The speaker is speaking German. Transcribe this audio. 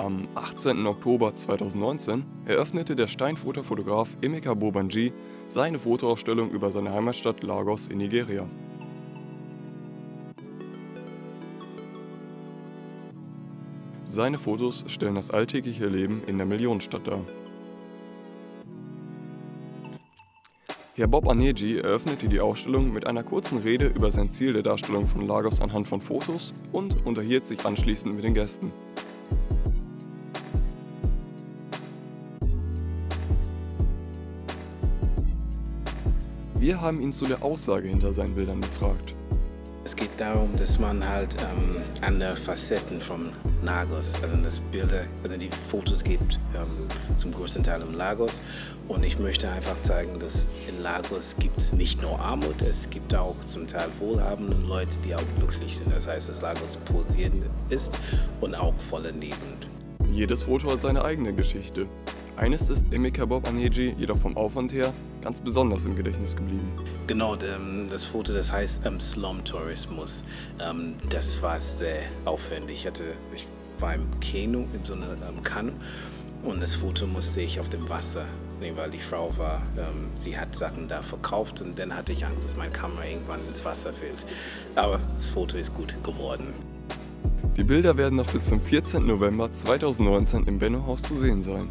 Am 18. Oktober 2019 eröffnete der Steinfurter Fotograf Emeka Bob-Anyeji seine Fotoausstellung über seine Heimatstadt Lagos in Nigeria. Seine Fotos stellen das alltägliche Leben in der Millionenstadt dar. Herr Bob-Anyeji eröffnete die Ausstellung mit einer kurzen Rede über sein Ziel der Darstellung von Lagos anhand von Fotos und unterhielt sich anschließend mit den Gästen. Wir haben ihn zu der Aussage hinter seinen Bildern befragt. Es geht darum, dass man halt andere Facetten von Lagos, also das Bilder, also die Fotos gibt zum größten Teil um Lagos. Und ich möchte einfach zeigen, dass in Lagos gibt es nicht nur Armut, es gibt auch zum Teil wohlhabende Leute, die auch glücklich sind. Das heißt, dass Lagos posierend ist und auch voller lebend. Jedes Foto hat seine eigene Geschichte. Eines ist Emeka Bob-Anyeji jedoch vom Aufwand her ganz besonders im Gedächtnis geblieben. Genau, das Foto, das heißt Slum-Tourismus. Das war sehr aufwendig. Ich war im Kanu, in so einem Kanu, und das Foto musste ich auf dem Wasser nehmen, weil die Frau war, sie hat Sachen da verkauft, und dann hatte ich Angst, dass meine Kamera irgendwann ins Wasser fällt. Aber das Foto ist gut geworden. Die Bilder werden noch bis zum 14. November 2019 im Bennohaus zu sehen sein.